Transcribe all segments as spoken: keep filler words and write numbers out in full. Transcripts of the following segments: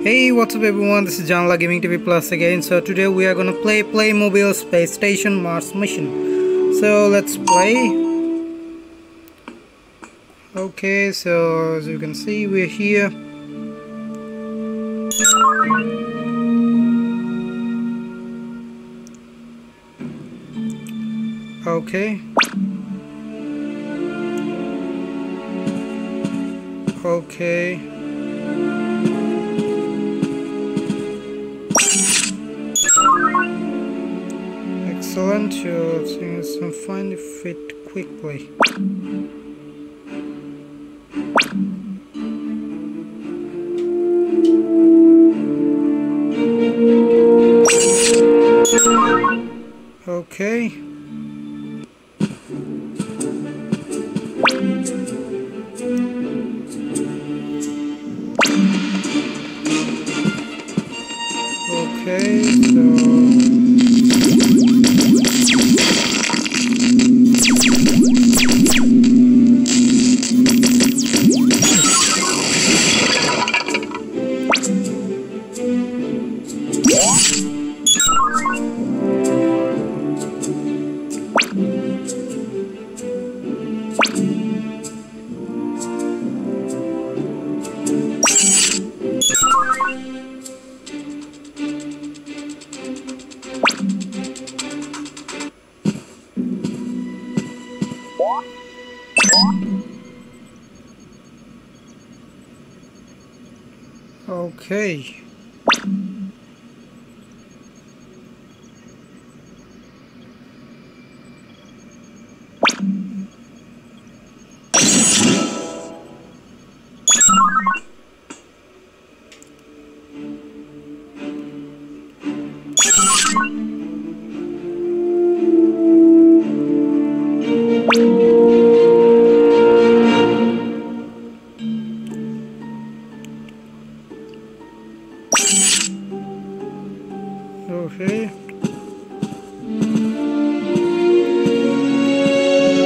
Hey, what's up everyone, this is Janala Gaming T V Plus again. So today we are gonna play Playmobil Space Station Mars Mission. So let's play. Okay, so as you can see we're here. Okay. Okay. Excellent, your things can find fit quickly. Okay. Okay, so... Okay. Okay.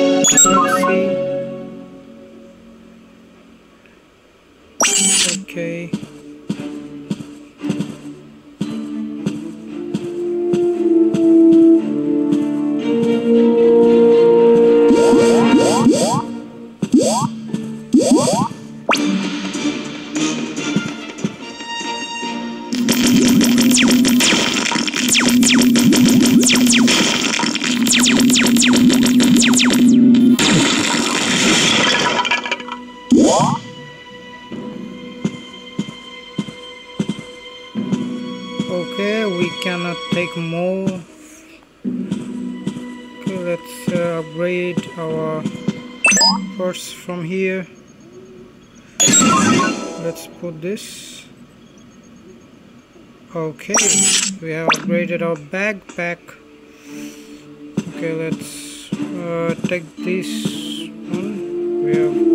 Let's see. Okay. Okay, we cannot take more. Okay, let's uh, upgrade our parts from here. Let's put this. Okay, we have upgraded our backpack. Okay, let's uh, take this one. We have.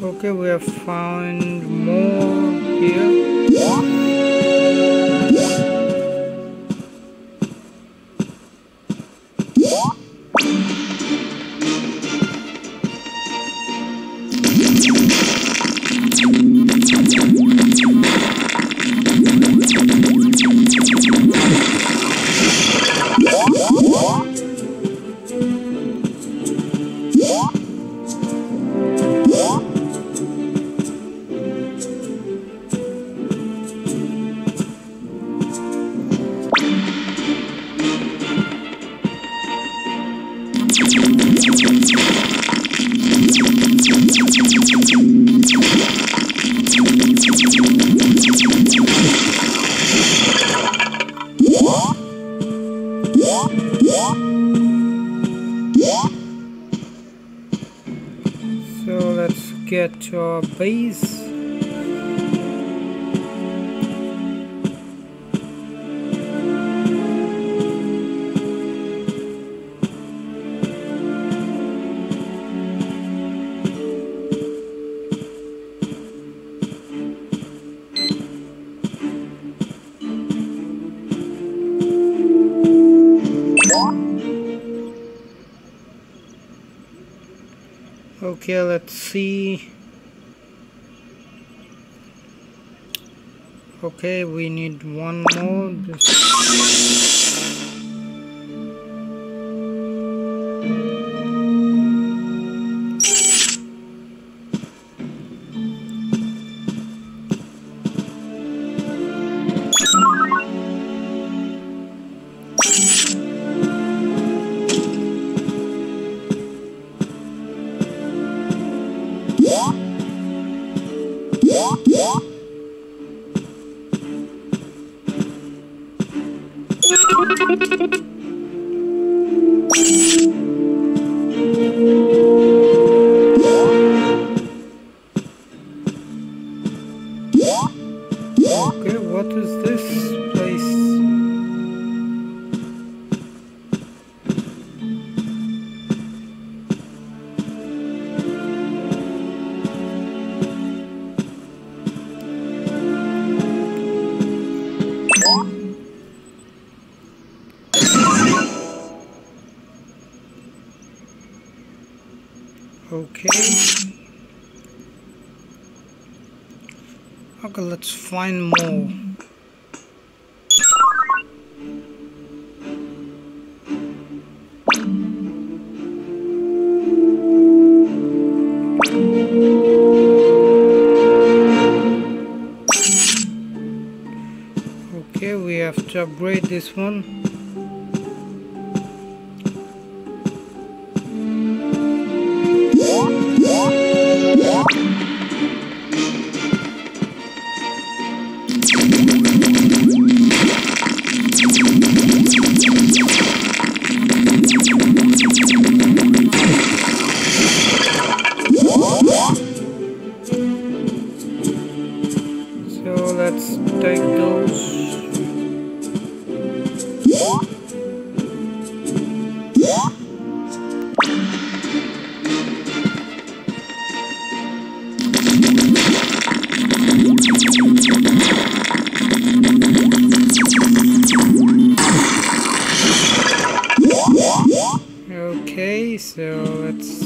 Okay, we have found more here. So let's get to our base. Okay, let's see. Okay, we need one more. Okay. Okay, let's find more. Okay, we have to upgrade this one. Okay, so let's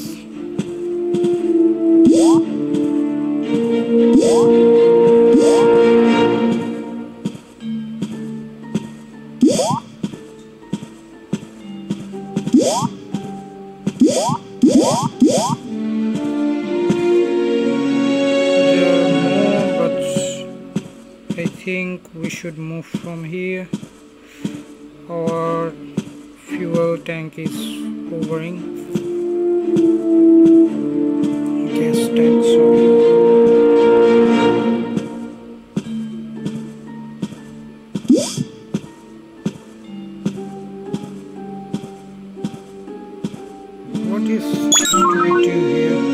we should move from here. Our fuel tank is overing. Gas tank, sorry. What is do we do here?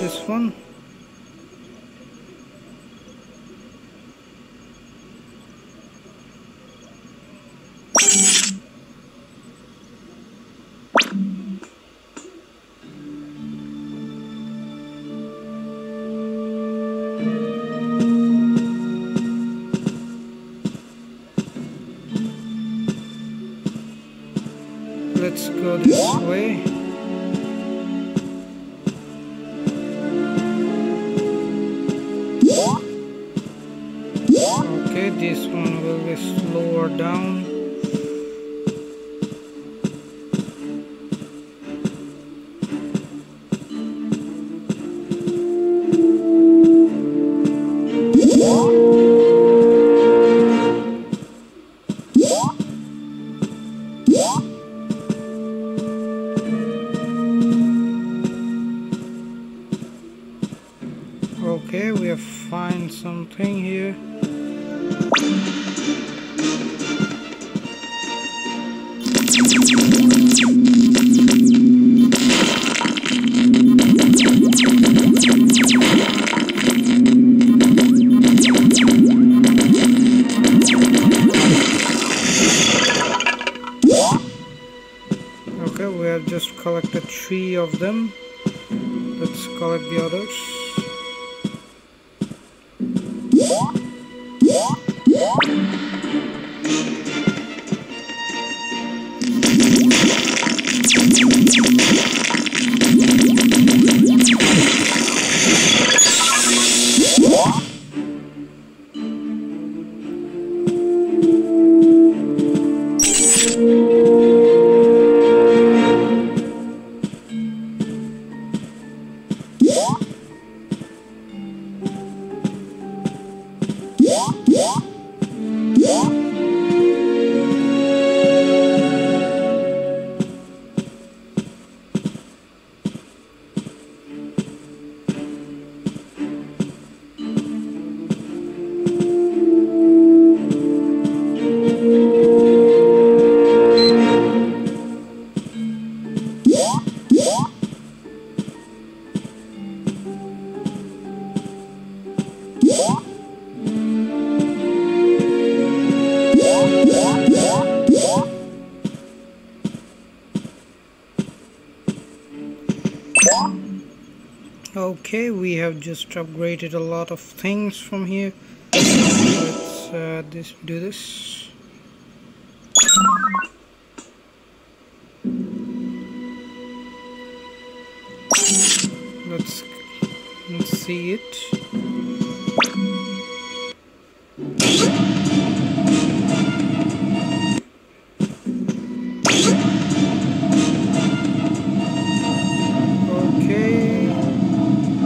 This one. Let's go this way. This one will be slower down. Okay, we have found something here. Okay, we have just collected three of them. Let's collect the others. Okay, we have just upgraded a lot of things from here. Let's uh, this, do this. Let's let's see it. Uh, okay. Yeah.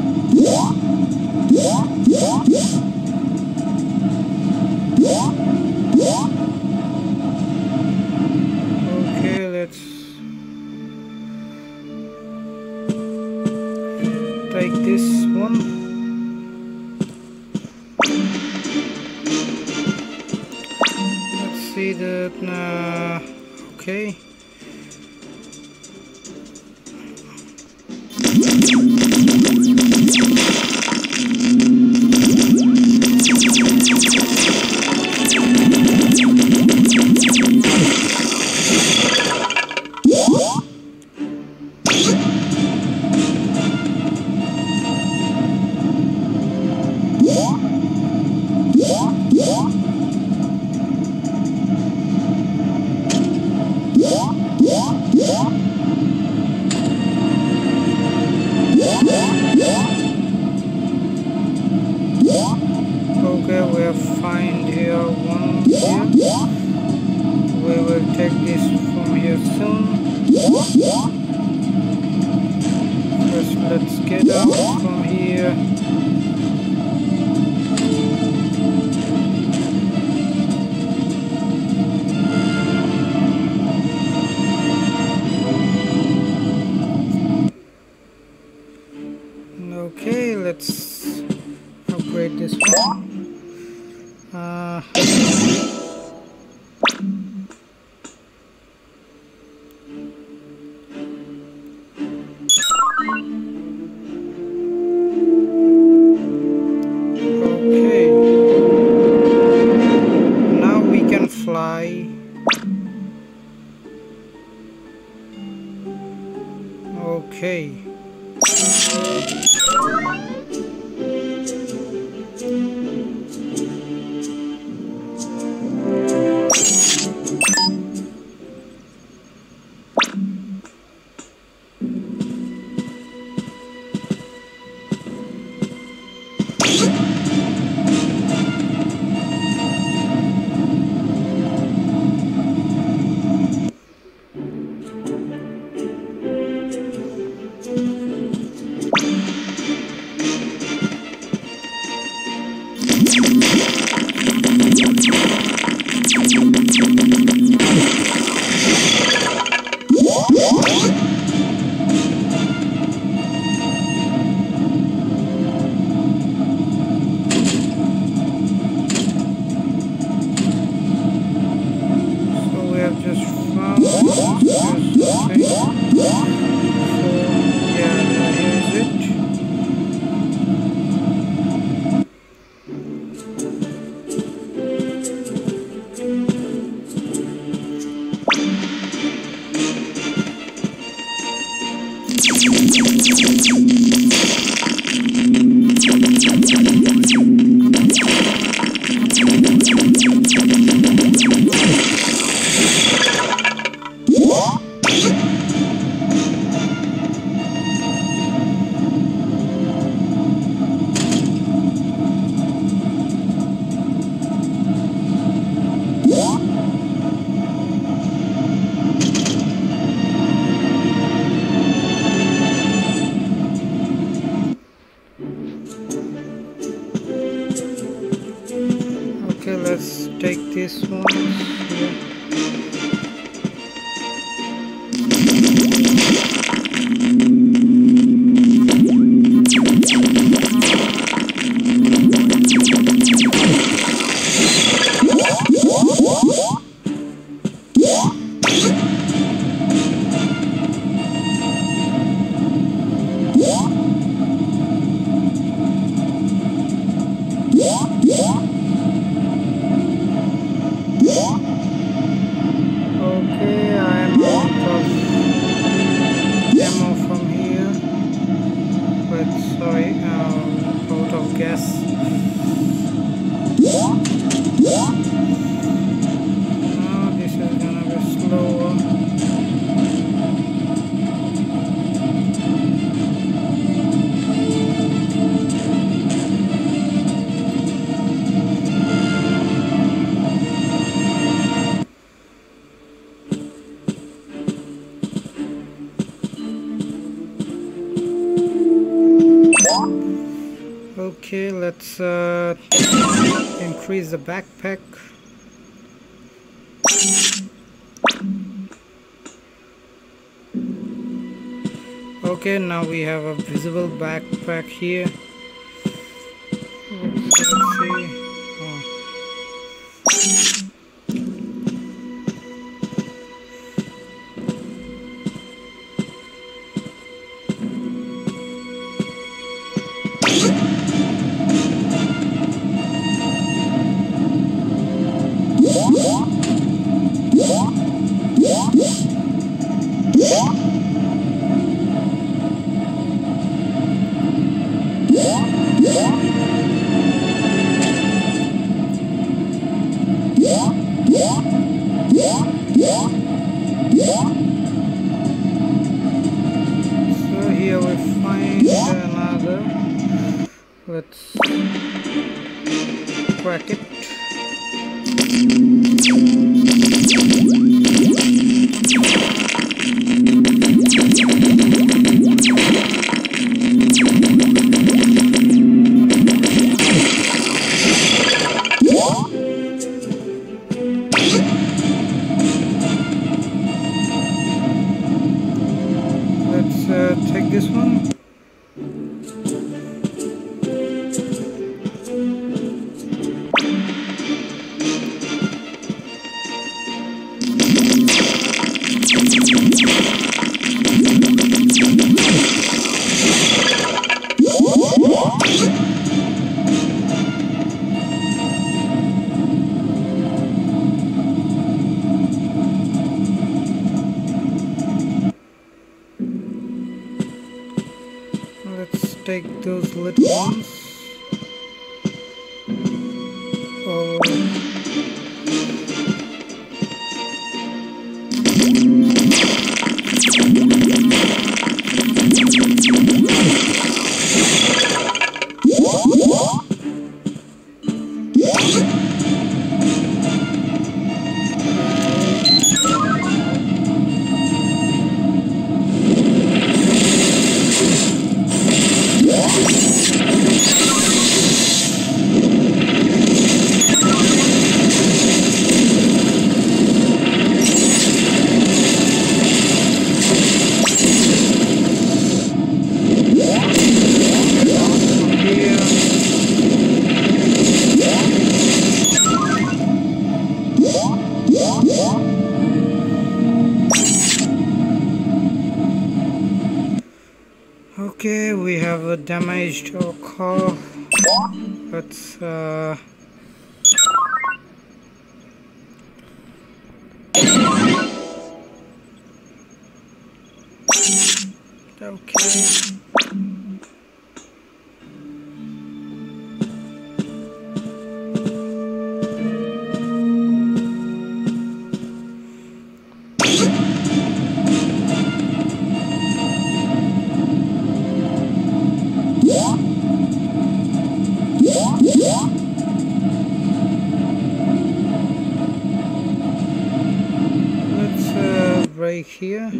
Okay, let's uh, increase the backpack. Okay, now we have a visible backpack here. Let's see. Let's crack it. Let's uh, take this one. Take those little ones. Oh. Okay, we have a damaged car. Let's uh, okay. Here.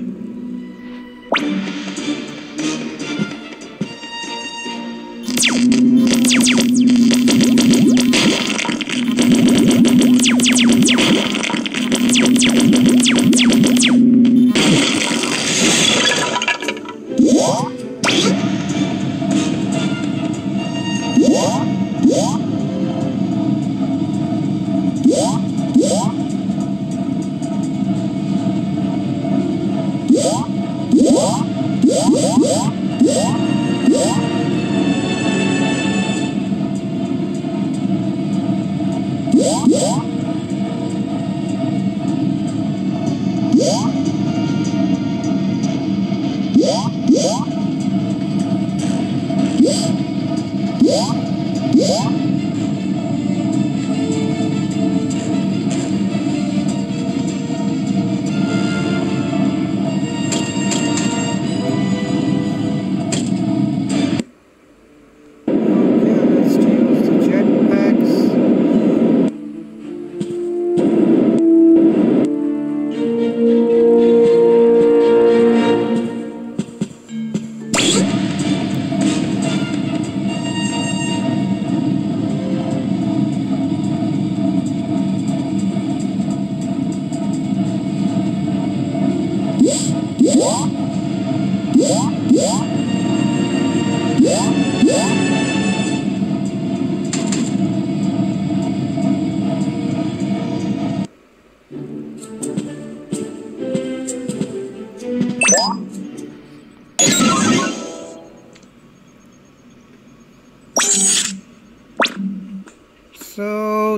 So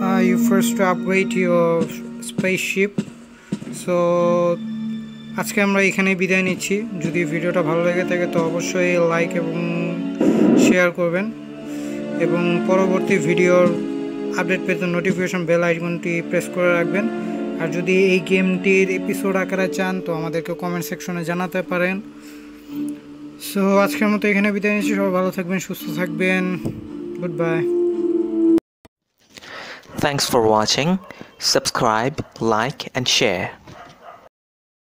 uh, you first upgrade your spaceship. So আজকে আমরা এখানে বিদায় নিচ্ছি। যদি ভিডিওটা ভালো লাগে থাকে তো অবশ্যই লাইক এবং শেয়ার করবেন এবং পরবর্তী ভিডিওর আপডেট পেতে নোটিফিকেশন বেল আইকনটি প্রেস করে রাখবেন। আর যদি এই গেমটির এপিসোড আকারে চান তো আমাদেরকে কমেন্ট সেকশনে জানাতে পারেন। সো আজকের মতো এখানে বিদায় নিচ্ছি। সবাই ভালো থাকবেন, সুস্থ থাকবেন। Good bye. Thanks for watching. Subscribe, like and share.